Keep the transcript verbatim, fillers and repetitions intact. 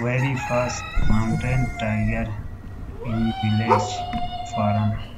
very first mountain tiger in village forum.